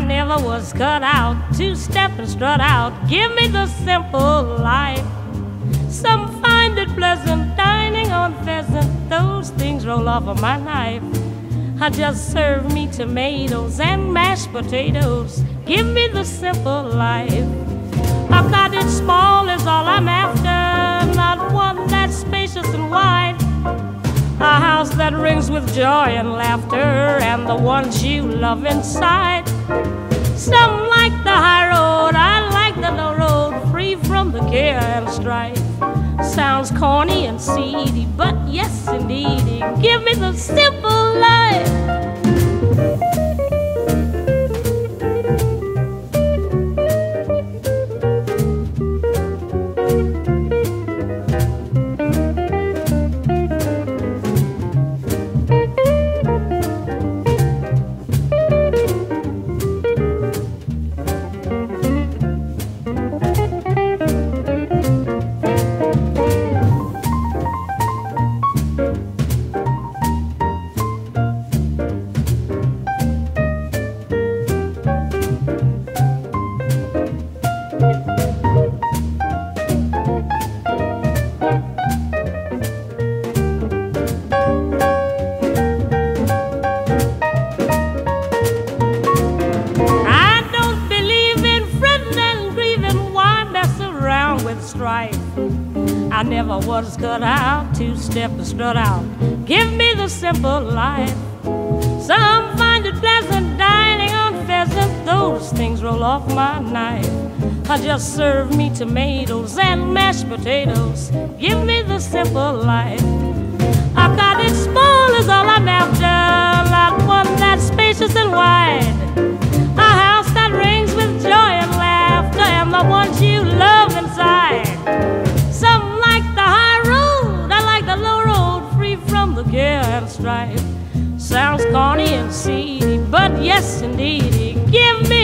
I never was cut out to step and strut out. Give me the simple life. Some find it pleasant, dining on pheasant. Those things roll off of my knife. I just serve me tomatoes and mashed potatoes. Give me the simple life. A cottage small is all I'm after, not one that's spacious and wide. A house that rings with joy and laughter, and the ones you love inside. Some like the high road, I like the low road, free from the care and strife. Sounds corny and seedy, but yes indeed, give me the simple life. I never was cut out to step and strut out. Give me the simple life. Some find it pleasant, dining on pheasant. Those things roll off my knife. I just serve me tomatoes and mashed potatoes. Give me the simple life. A cottage small is all I'm after, not one that's spacious and wide. A house that rings with joy and laughter, and the ones you love inside. Some like the high road, I like the low road, free from the care and strife. Sounds corny and seedy, but yes indeed, give me